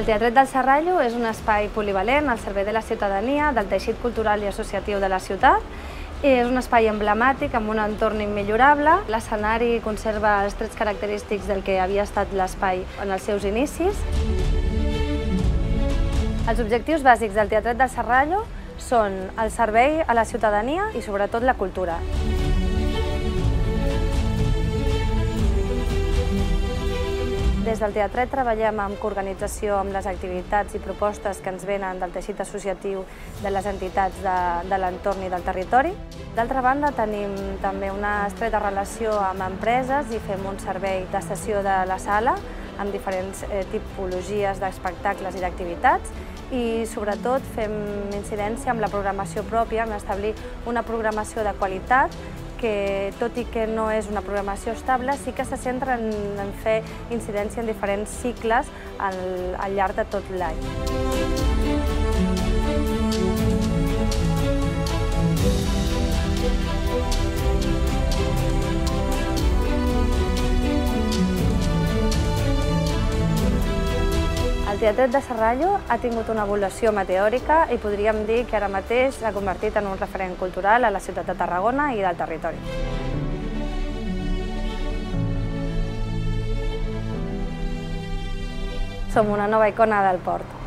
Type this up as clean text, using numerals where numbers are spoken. El Teatret del Serrallo és un espai polivalent al servei de la ciutadania, del teixit cultural i associatiu de la ciutat. És un espai emblemàtic amb un entorn immillorable. L'escenari conserva els trets característics del que havia estat l'espai en els seus inicis. Els objectius bàsics del Teatret del Serrallo són el servei a la ciutadania i, sobretot, la cultura. Des del Teatret treballem en coorganització amb les activitats i propostes que ens venen del teixit associatiu de les entitats de l'entorn i del territori. D'altra banda, tenim també una estreta relació amb empreses i fem un servei de sessió de la sala amb diferents tipologies d'espectacles i d'activitats i, sobretot, fem incidència amb la programació pròpia, en establir una programació de qualitat que, tot i que no és una programació estable, sí que se centra en fer incidència en diferents cicles al llarg de tot l'any. El Teatret del Serrallo ha tingut una evolució meteòrica i podríem dir que ara mateix s'ha convertit en un referent cultural a la ciutat de Tarragona i del territori. Som una nova icona del port.